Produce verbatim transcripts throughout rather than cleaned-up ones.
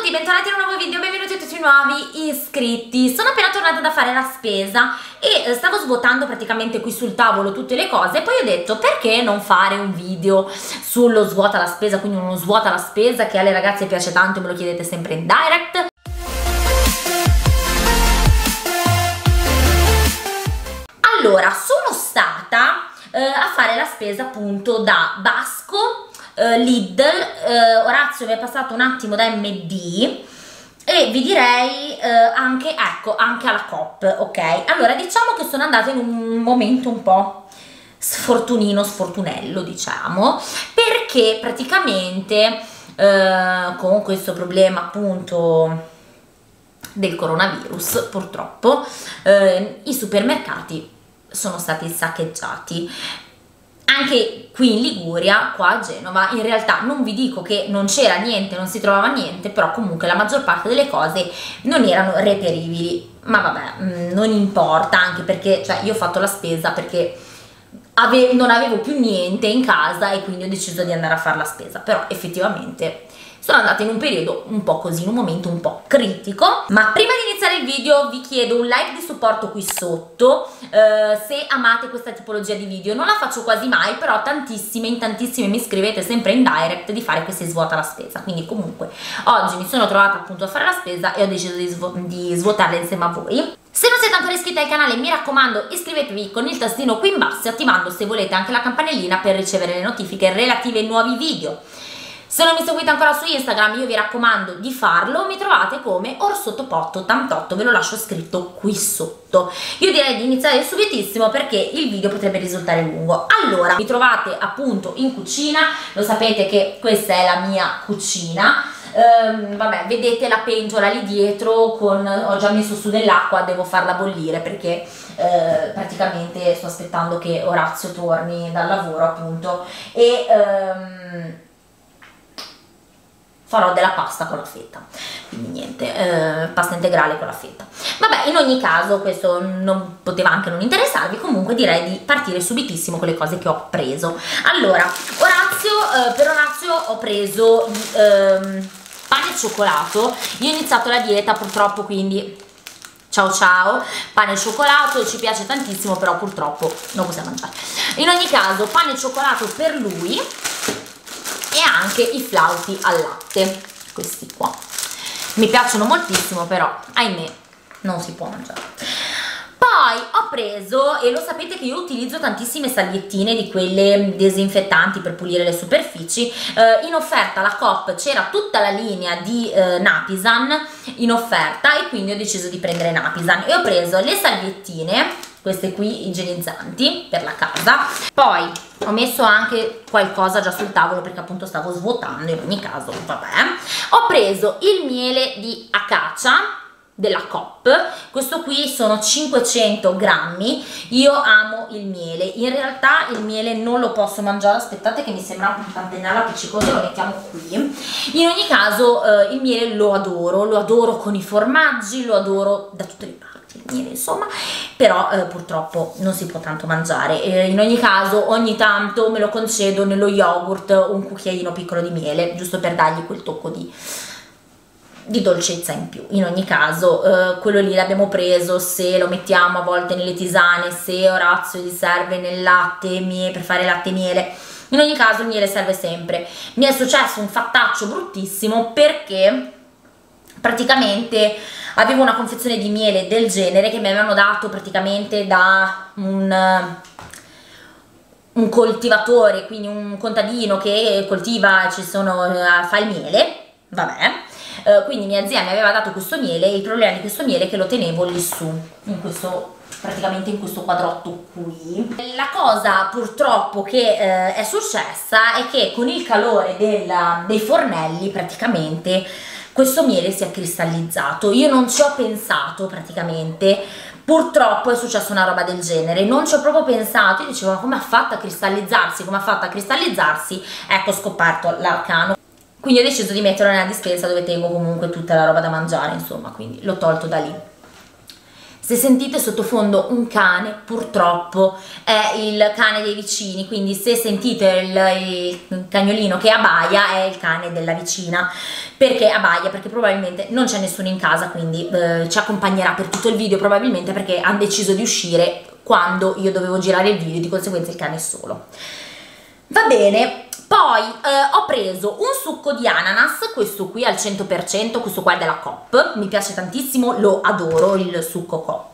tutti, bentornati in un nuovo video, benvenuti a tutti i nuovi iscritti. Sono appena tornata da fare la spesa e stavo svuotando praticamente qui sul tavolo tutte le cose, poi ho detto perché non fare un video sullo svuota la spesa, quindi uno svuota la spesa che alle ragazze piace tanto, me lo chiedete sempre in direct. Allora, sono stata eh, a fare la spesa appunto da Basko, Lidl, eh, Orazio mi è passato un attimo da M D e vi direi eh, anche, ecco, anche alla COP, ok? Allora, diciamo che sono andata in un momento un po' sfortunino, sfortunello, diciamo, perché praticamente eh, con questo problema appunto del coronavirus, purtroppo, eh, i supermercati sono stati saccheggiati. Anche qui in Liguria, qua a Genova, in realtà non vi dico che non c'era niente, non si trovava niente, però comunque la maggior parte delle cose non erano reperibili, ma vabbè, non importa, anche perché cioè, io ho fatto la spesa perché ave- non avevo più niente in casa e quindi ho deciso di andare a fare la spesa, però effettivamente sono andata in un periodo un po' così, in un momento un po' critico. Ma prima di iniziare il video vi chiedo un like di supporto qui sotto, eh, se amate questa tipologia di video. Non la faccio quasi mai, però tantissime, in tantissime mi scrivete sempre in direct di fare questi svuota la spesa. Quindi comunque oggi mi sono trovata appunto a fare la spesa e ho deciso di, svu di svuotarla insieme a voi. Se non siete ancora iscritti al canale, mi raccomando, iscrivetevi con il tastino qui in basso e attivando se volete anche la campanellina per ricevere le notifiche relative ai nuovi video. Se non mi seguite ancora su Instagram, io vi raccomando di farlo, mi trovate come Orsotopotto ottantotto, ve lo lascio scritto qui sotto. Io direi di iniziare subitissimo perché il video potrebbe risultare lungo. Allora, mi trovate appunto in cucina, lo sapete che questa è la mia cucina, ehm, vabbè, vedete la pentola lì dietro, con, ho già messo su dell'acqua, devo farla bollire perché eh, praticamente sto aspettando che Orazio torni dal lavoro appunto e... Ehm, farò della pasta con la fetta, quindi niente, eh, pasta integrale con la fetta. Vabbè, in ogni caso questo non poteva anche non interessarvi, comunque direi di partire subitissimo con le cose che ho preso. Allora, Orazio, eh, per Orazio ho preso ehm, pane e cioccolato, io ho iniziato la dieta purtroppo, quindi ciao ciao, pane e cioccolato, ci piace tantissimo però purtroppo non possiamo mangiare. In ogni caso pane e cioccolato per lui, e anche i flauti al latte, questi qua mi piacciono moltissimo però ahimè non si può mangiare. Poi ho preso, e lo sapete che io utilizzo tantissime salviettine di quelle disinfettanti per pulire le superfici, eh, in offerta alla COOP c'era tutta la linea di eh, Napisan in offerta e quindi ho deciso di prendere Napisan e ho preso le salviettine, queste qui igienizzanti per la casa. Poi ho messo anche qualcosa già sul tavolo perché appunto stavo svuotando, in ogni caso vabbè. Ho preso il miele di acacia della COOP, questo qui sono cinquecento grammi, io amo il miele, in realtà il miele non lo posso mangiare, aspettate che mi sembra un tantinello appiccicoso, lo mettiamo qui. In ogni caso eh, il miele lo adoro, lo adoro con i formaggi, lo adoro da tutte le parti, insomma, però eh, purtroppo non si può tanto mangiare, eh, in ogni caso ogni tanto me lo concedo nello yogurt un cucchiaino piccolo di miele giusto per dargli quel tocco di, di dolcezza in più. In ogni caso eh, quello lì l'abbiamo preso, se lo mettiamo a volte nelle tisane, se Orazio gli serve nel latte miele, per fare latte miele, in ogni caso il miele serve sempre. Mi è successo un fattaccio bruttissimo perché praticamente avevo una confezione di miele del genere che mi avevano dato praticamente da un, un coltivatore, quindi un contadino che coltiva, ci sono, fa il miele, vabbè, eh, quindi mia zia mi aveva dato questo miele e il problema di questo miele è che lo tenevo lì su, in questo, praticamente in questo quadrotto qui. La cosa purtroppo che eh, è successa è che con il calore della, dei fornelli praticamente questo miele si è cristallizzato, io non ci ho pensato praticamente, purtroppo è successa una roba del genere, non ci ho proprio pensato, io dicevo ma come ha fatto a cristallizzarsi, come ha fatto a cristallizzarsi, ecco ho scoperto l'arcano, quindi ho deciso di metterlo nella dispensa dove tengo comunque tutta la roba da mangiare, insomma, quindi l'ho tolto da lì. Se sentite sottofondo un cane, purtroppo è il cane dei vicini, quindi se sentite il, il cagnolino che abbaia è il cane della vicina. Perché abbaia? Perché probabilmente non c'è nessuno in casa, quindi eh, ci accompagnerà per tutto il video probabilmente, perché hanno deciso di uscire quando io dovevo girare il video, di conseguenza il cane è solo. Va bene. Poi eh, ho preso un succo di ananas, questo qui al cento per cento, questo qua è della COOP, mi piace tantissimo, lo adoro il succo COOP.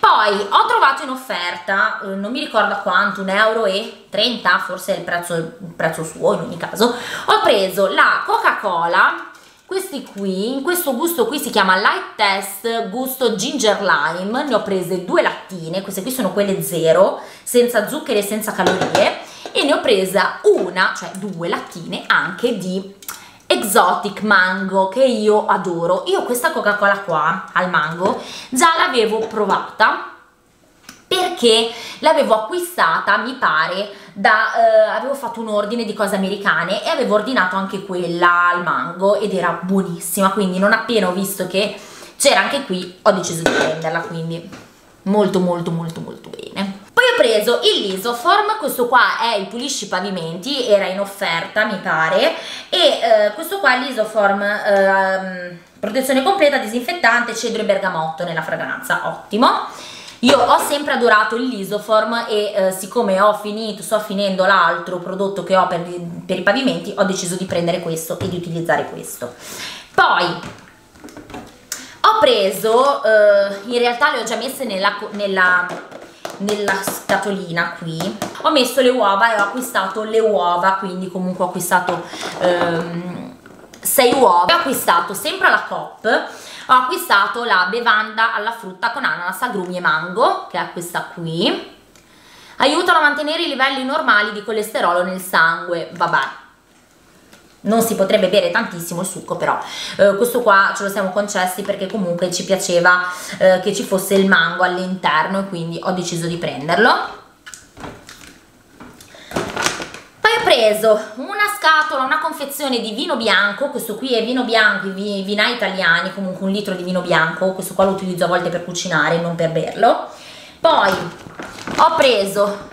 Poi ho trovato in offerta, eh, non mi ricordo quanto, un euro e trenta, forse è il prezzo, il prezzo suo in ogni caso, ho preso la Coca-Cola, questi qui, in questo gusto qui si chiama Light Test, gusto ginger lime, ne ho prese due lattine, queste qui sono quelle zero, senza zuccheri e senza calorie. E ne ho presa una, cioè due lattine anche di exotic mango che io adoro. Io questa Coca-Cola qua al mango già l'avevo provata perché l'avevo acquistata, mi pare, da eh, avevo fatto un ordine di cose americane e avevo ordinato anche quella al mango ed era buonissima, quindi non appena ho visto che c'era anche qui ho deciso di prenderla, quindi molto molto molto molto bene. Poi ho preso il Lisoform, questo qua è il pulisci pavimenti, era in offerta mi pare, e eh, questo qua è il Lisoform, eh, protezione completa, disinfettante, cedro e bergamotto nella fragranza, ottimo. Io ho sempre adorato il Lisoform e eh, siccome ho finito, sto finendo l'altro prodotto che ho per, per i pavimenti, ho deciso di prendere questo e di utilizzare questo. Poi ho preso, eh, in realtà le ho già messe nella... nella nella scatolina qui, ho messo le uova e ho acquistato le uova, quindi comunque ho acquistato ehm, sei uova. Ho acquistato sempre alla COOP, ho acquistato la bevanda alla frutta con ananas, agrumi e mango, che è questa qui, aiutano a mantenere i livelli normali di colesterolo nel sangue. Vabbè, non si potrebbe bere tantissimo il succo, però eh, questo qua ce lo siamo concessi perché comunque ci piaceva eh, che ci fosse il mango all'interno e quindi ho deciso di prenderlo. Poi ho preso una scatola, una confezione di vino bianco, questo qui è vino bianco, i vinai italiani, comunque un litro di vino bianco, questo qua lo utilizzo a volte per cucinare, non per berlo. Poi ho preso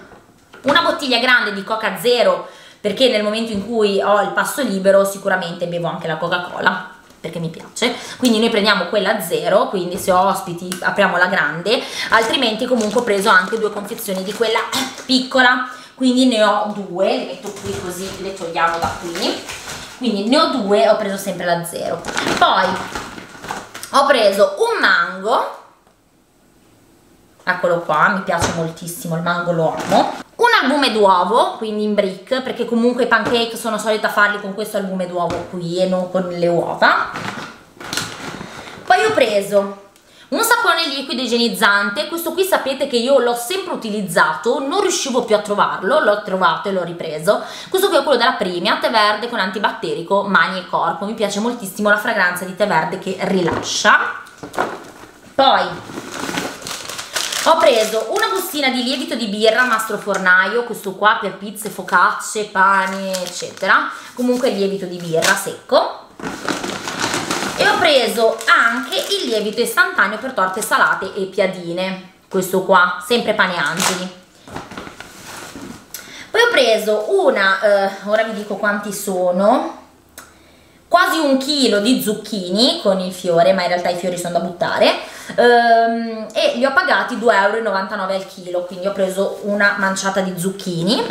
una bottiglia grande di Coca Zero, perché nel momento in cui ho il passo libero sicuramente bevo anche la Coca-Cola, perché mi piace, quindi noi prendiamo quella zero, quindi se ho ospiti apriamo la grande, altrimenti comunque ho preso anche due confezioni di quella piccola, quindi ne ho due, le metto qui così le togliamo da qui, quindi ne ho due, ho preso sempre la zero. Poi ho preso un mango, eccolo qua, mi piace moltissimo il mango, lo amo. Un albume d'uovo, quindi in brick, perché comunque i pancake sono solita farli con questo albume d'uovo qui e non con le uova. Poi ho preso un sapone liquido igienizzante, questo qui sapete che io l'ho sempre utilizzato, non riuscivo più a trovarlo, l'ho trovato e l'ho ripreso. Questo qui è quello della Primia, tè verde con antibatterico, mani e corpo, mi piace moltissimo la fragranza di tè verde che rilascia. Poi ho preso una bustina di lievito di birra Mastro Fornaio, questo qua per pizze, focacce, pane, eccetera, comunque lievito di birra secco. E ho preso anche il lievito istantaneo per torte salate e piadine, questo qua, sempre Pane Angeli. Poi ho preso una, eh, ora vi dico quanti sono, quasi un chilo di zucchini con il fiore, ma in realtà i fiori sono da buttare, ehm, e li ho pagati due euro e novantanove al chilo, quindi ho preso una manciata di zucchini.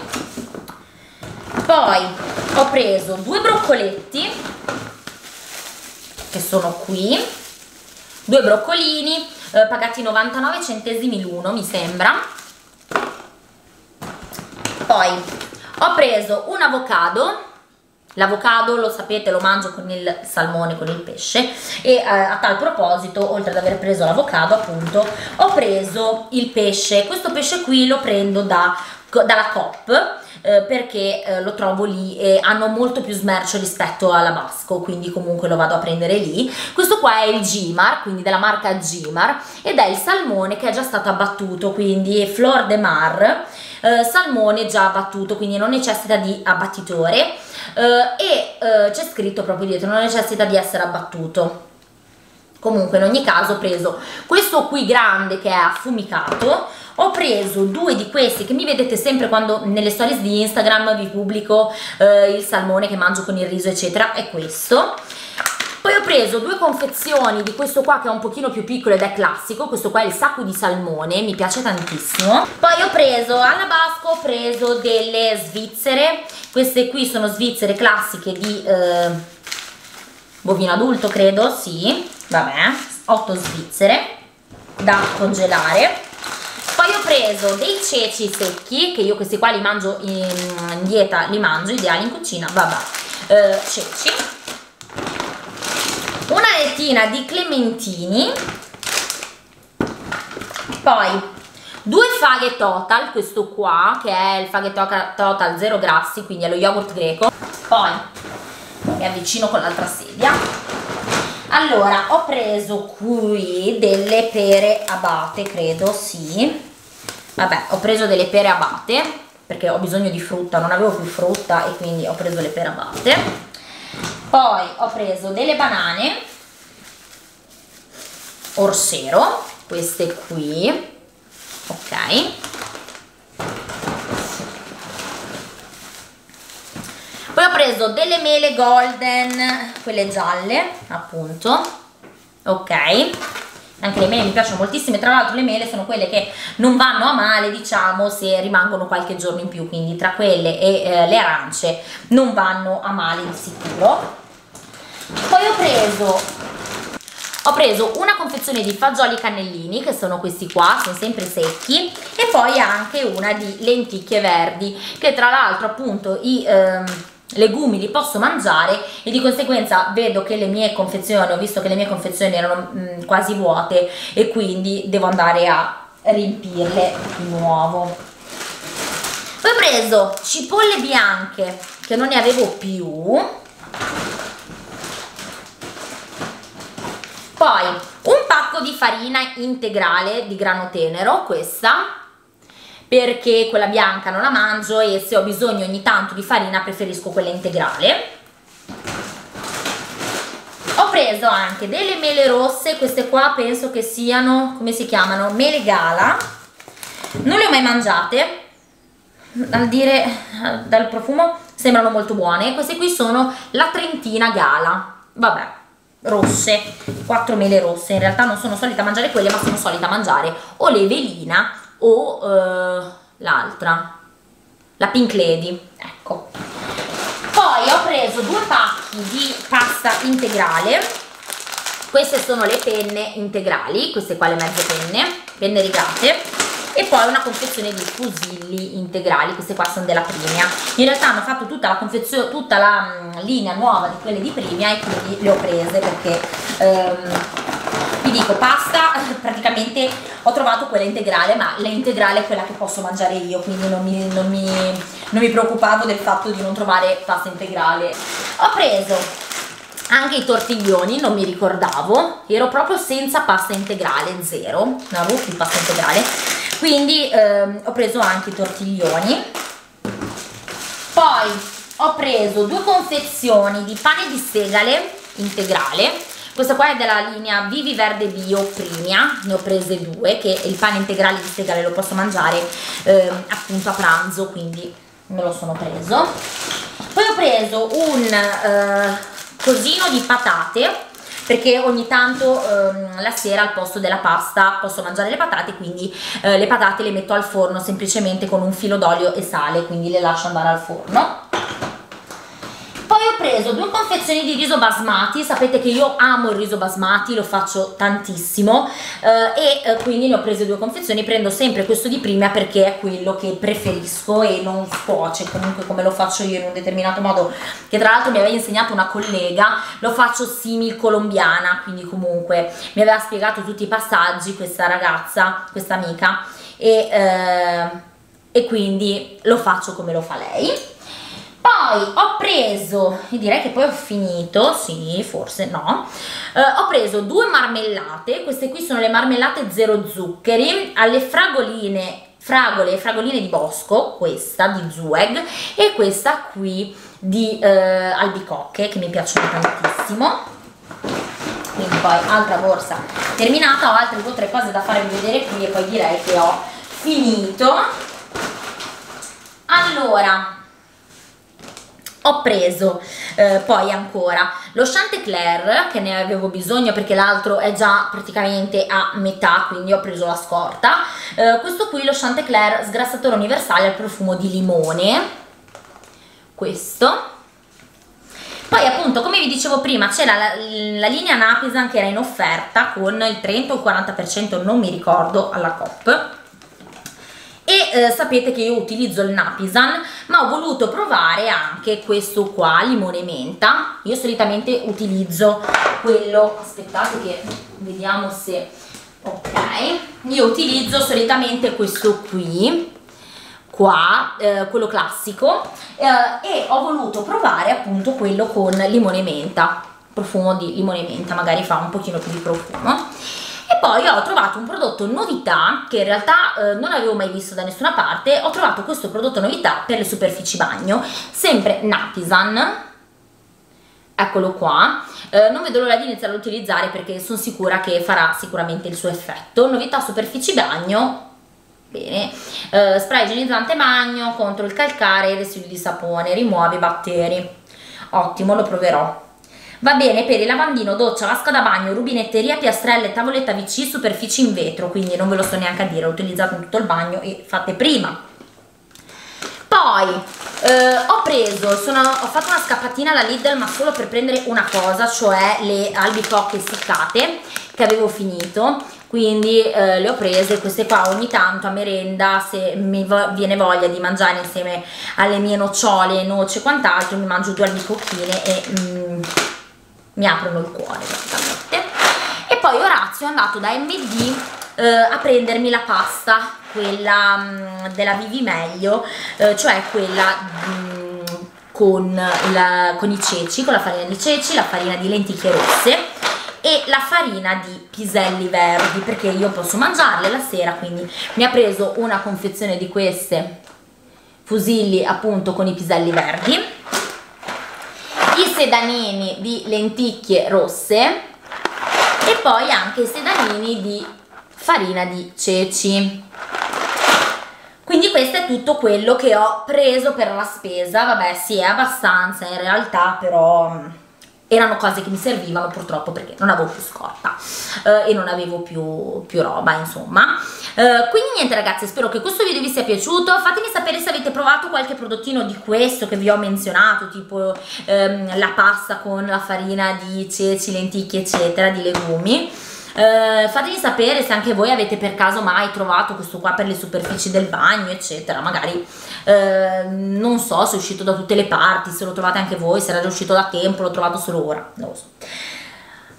Poi ho preso due broccoletti, che sono qui, due broccolini, eh, pagati novantanove centesimi l'uno, mi sembra. Poi ho preso un avocado. L'avocado lo sapete lo mangio con il salmone, con il pesce, e eh, a tal proposito, oltre ad aver preso l'avocado appunto, ho preso il pesce, questo pesce qui lo prendo da, dalla COOP eh, perché eh, lo trovo lì e hanno molto più smercio rispetto alla Basko, quindi comunque lo vado a prendere lì. Questo qua è il Gimar, quindi della marca Gimar, ed è il salmone che è già stato abbattuto, quindi è Flor de Mar, eh, salmone già abbattuto, quindi non necessita di abbattitore. Uh, e uh, c'è scritto proprio dietro, non necessita di essere abbattuto, Comunque in ogni caso ho preso questo qui grande che è affumicato, ho preso due di questi che mi vedete sempre quando nelle stories di Instagram vi pubblico eh, il salmone che mangio con il riso eccetera, è questo. Poi ho preso due confezioni di questo qua che è un pochino più piccolo ed è classico, questo qua è il sacco di salmone, mi piace tantissimo. Poi ho preso, alla Basko ho preso delle svizzere, queste qui sono svizzere classiche di eh, bovino adulto credo, sì, vabbè, otto svizzere da congelare. Poi ho preso dei ceci secchi, che io questi qua li mangio in, in dieta, li mangio, ideali in cucina, vabbè, eh, ceci, una lettina di clementini, poi due faghe total, questo qua che è il faghe total zero grassi, quindi è lo yogurt greco. Poi mi avvicino con l'altra sedia. Allora, ho preso qui delle pere abate, credo, sì. Vabbè, ho preso delle pere abate, perché ho bisogno di frutta, non avevo più frutta e quindi ho preso le pere abate. Poi ho preso delle banane Orsero, queste qui, ok. Poi ho preso delle mele golden, quelle gialle, appunto, ok, anche le mele mi piacciono moltissime, tra l'altro le mele sono quelle che non vanno a male, diciamo, se rimangono qualche giorno in più, quindi tra quelle e eh, le arance non vanno a male di sicuro. Poi ho preso, ho preso una confezione di fagioli cannellini, che sono questi qua, sono sempre secchi, e poi anche una di lenticchie verdi, che tra l'altro appunto i... Ehm, legumi li posso mangiare e di conseguenza vedo che le mie confezioni, ho visto che le mie confezioni erano mh, quasi vuote e quindi devo andare a riempirle di nuovo. Poi ho preso cipolle bianche che non ne avevo più, poi un pacco di farina integrale di grano tenero, questa perché quella bianca non la mangio e se ho bisogno ogni tanto di farina preferisco quella integrale. Ho preso anche delle mele rosse, queste qua penso che siano, come si chiamano? Mele gala, non le ho mai mangiate, dal dire, dal profumo sembrano molto buone. Queste qui sono la Trentina Gala, vabbè, rosse, quattro mele rosse, in realtà non sono solita mangiare quelle ma sono solita mangiare o le velina o eh, l'altra, la Pink Lady, ecco. Poi ho preso due pacchi di pasta integrale, queste sono le penne integrali, queste qua le mezze penne, penne rigate, e poi una confezione di fusilli integrali, queste qua sono della Primia, in realtà hanno fatto tutta la confezione, tutta la mh, linea nuova di quelle di Primia e quindi le ho prese perché ehm, vi dico, pasta praticamente ho trovato quella integrale, ma l'integrale è quella che posso mangiare io, quindi non mi, non, mi, non mi preoccupavo del fatto di non trovare pasta integrale. Ho preso anche i tortiglioni, non mi ricordavo, ero proprio senza pasta integrale, zero, non avevo più pasta integrale, quindi ehm, ho preso anche i tortiglioni. Poi ho preso due confezioni di pane di segale integrale. Questa qua è della linea Vivi Verde Bio Primia, ne ho prese due, che il pane integrale di segale lo posso mangiare eh, appunto a pranzo, quindi me lo sono preso. Poi ho preso un eh, cosino di patate, perché ogni tanto eh, la sera al posto della pasta posso mangiare le patate, quindi eh, le patate le metto al forno semplicemente con un filo d'olio e sale, quindi le lascio andare al forno. Ho preso due confezioni di riso basmati, sapete che io amo il riso basmati, lo faccio tantissimo eh, e quindi ne ho prese due confezioni, prendo sempre questo di Primia perché è quello che preferisco e non cuoce, comunque come lo faccio io in un determinato modo, che tra l'altro mi aveva insegnato una collega, lo faccio simil colombiana, quindi comunque mi aveva spiegato tutti i passaggi questa ragazza, questa amica, e, eh, e quindi lo faccio come lo fa lei. Poi ho preso, direi che poi ho finito, sì, forse no, eh, ho preso due marmellate, queste qui sono le marmellate zero zuccheri, alle fragoline, fragole, fragoline di Bosco, questa di Zueg e questa qui di eh, albicocche, che mi piacciono tantissimo. quindi poi altra borsa terminata, ho altre due o tre cose da farvi vedere qui e poi direi che ho finito. Allora, ho preso eh, poi ancora lo Chanteclair, che ne avevo bisogno perché l'altro è già praticamente a metà, quindi ho preso la scorta. Eh, questo qui, lo Chanteclair sgrassatore universale al profumo di limone, questo. Poi appunto, come vi dicevo prima, c'era la, la linea Napisan che era in offerta con il trenta o il quaranta per cento, non mi ricordo, alla COP. E eh, sapete che io utilizzo il Napisan, ma ho voluto provare anche questo qua, limone e menta. Io solitamente utilizzo quello, aspettate che vediamo se... ok, io utilizzo solitamente questo qui, qua, eh, quello classico, eh, e ho voluto provare appunto quello con limone e menta, profumo di limone e menta, magari fa un pochino più di profumo. E poi ho trovato un prodotto novità che in realtà eh, non avevo mai visto da nessuna parte. Ho trovato questo prodotto novità per le superfici bagno, sempre Napisan, eccolo qua. Eh, non vedo l'ora di iniziare a utilizzare perché sono sicura che farà sicuramente il suo effetto. Novità superfici bagno. Bene, uh, spray igienizzante bagno contro il calcare e i residui di sapone, rimuove i batteri. Ottimo, lo proverò. Va bene per il lavandino, doccia, vasca da bagno, rubinetteria, piastrelle, tavoletta V C, superfici in vetro, quindi non ve lo sto neanche a dire, utilizzate in tutto il bagno e fate prima. Poi eh, ho preso, sono, ho fatto una scappatina alla Lidl, ma solo per prendere una cosa, cioè le albicocche seccate che avevo finito, quindi eh, le ho prese queste qua ogni tanto a merenda, se mi vo viene voglia di mangiare insieme alle mie nocciole, noce e quant'altro, mi mangio due albicocchine e mm, mi aprono il cuore praticamente. E poi Orazio è andato da M D eh, a prendermi la pasta, quella mh, della Vivi Meglio, eh, cioè quella mh, con, la, con i ceci, con la farina di ceci, la farina di lenticchie rosse e la farina di piselli verdi, perché io posso mangiarle la sera, quindi mi ha preso una confezione di queste fusilli appunto con i piselli verdi, i sedanini di lenticchie rosse e poi anche i sedanini di farina di ceci. Quindi questo è tutto quello che ho preso per la spesa. Vabbè, sì, è abbastanza in realtà, però erano cose che mi servivano purtroppo perché non avevo più scorta eh, e non avevo più, più roba, insomma. Eh, quindi niente ragazzi, spero che questo video vi sia piaciuto. Fatemi sapere se avete provato qualche prodottino di questo che vi ho menzionato, tipo ehm, la pasta con la farina di ceci, lenticchie eccetera, di legumi. Eh, fatemi sapere se anche voi avete per caso mai trovato questo qua per le superfici del bagno eccetera, magari eh, non so se è uscito da tutte le parti, se lo trovate anche voi, se era già uscito da tempo, l'ho trovato solo ora, non lo so.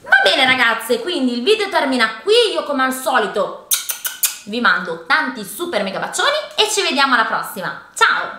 Va bene ragazze, quindi il video termina qui, io come al solito vi mando tanti super mega bacioni e ci vediamo alla prossima, ciao!